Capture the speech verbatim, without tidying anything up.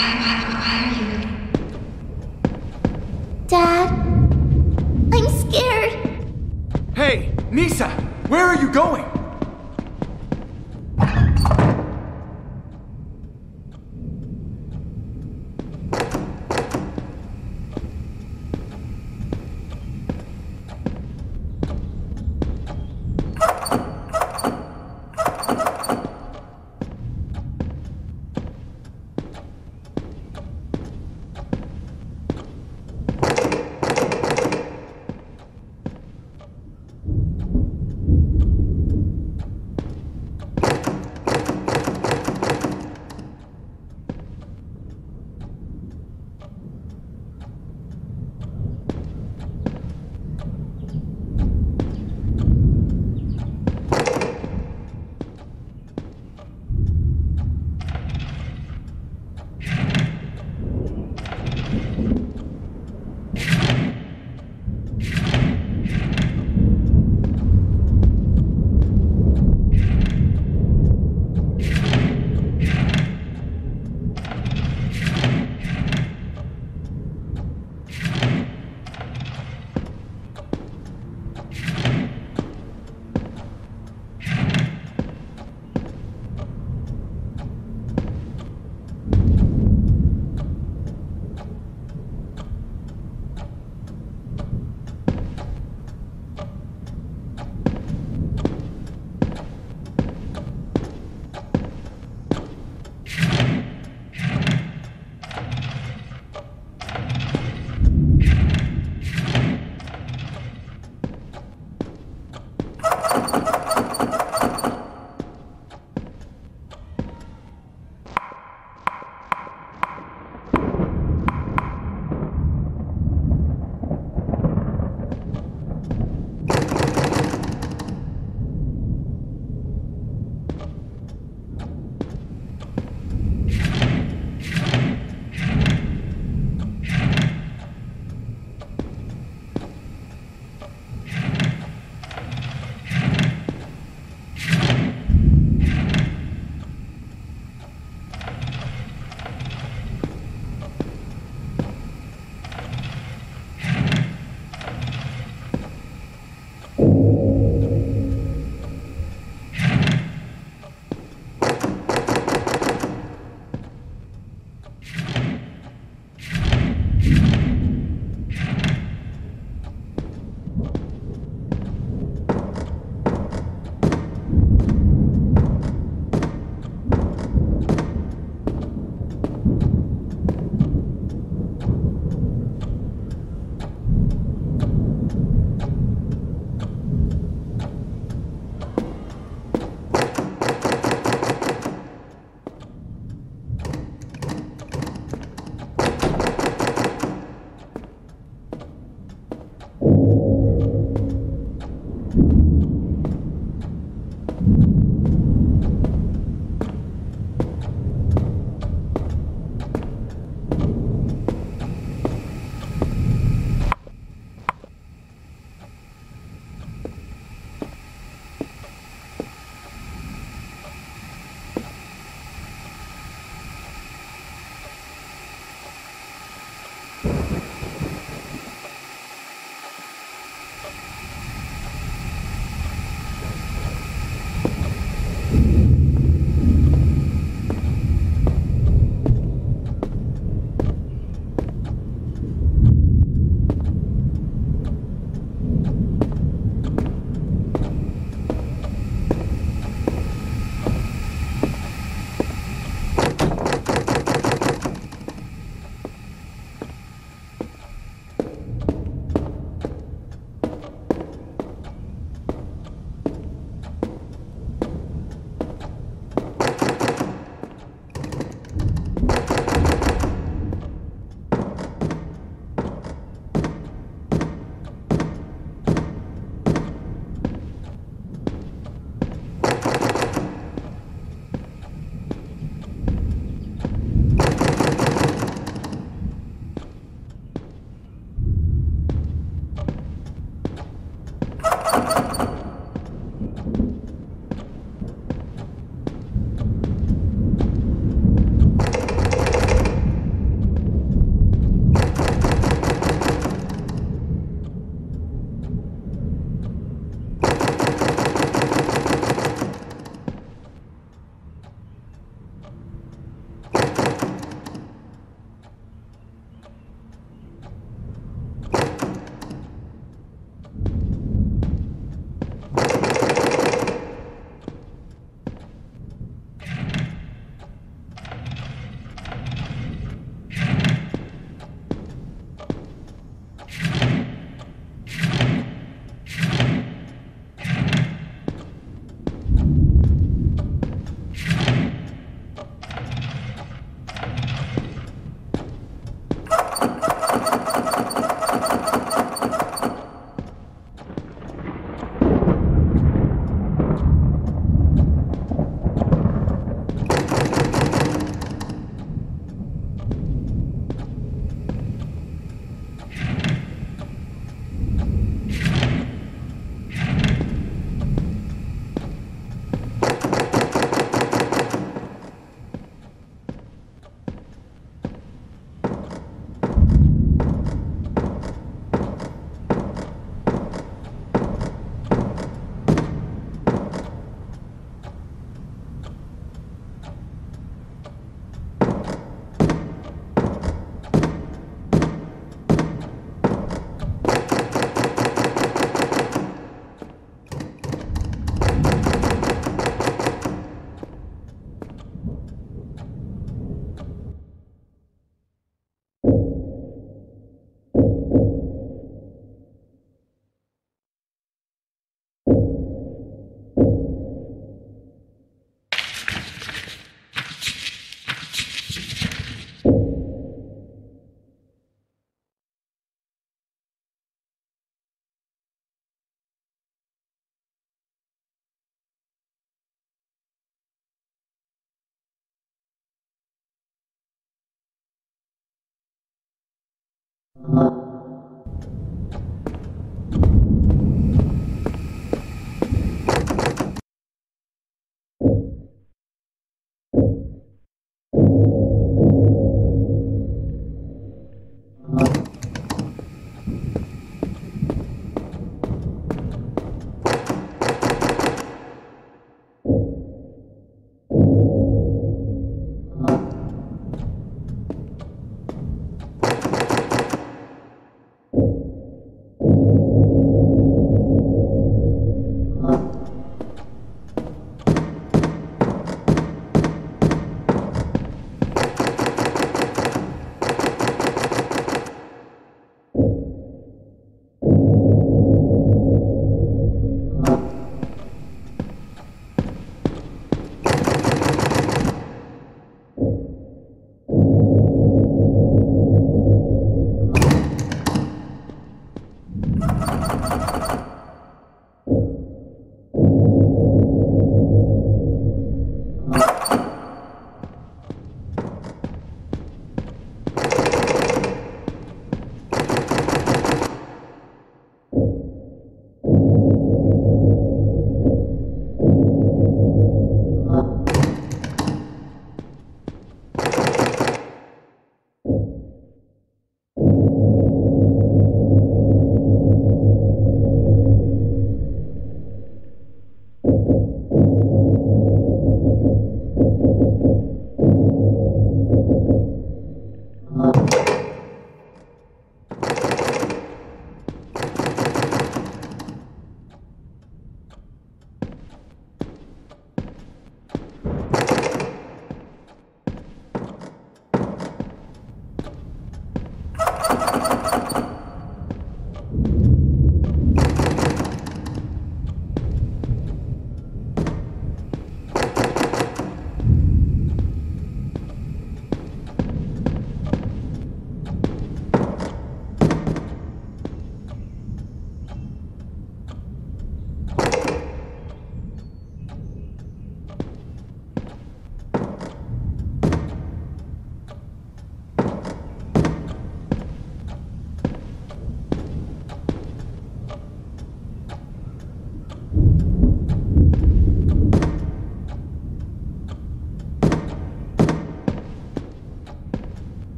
Why, why, why are you... Dad? I'm scared. Hey, Nisa, where are you going? you.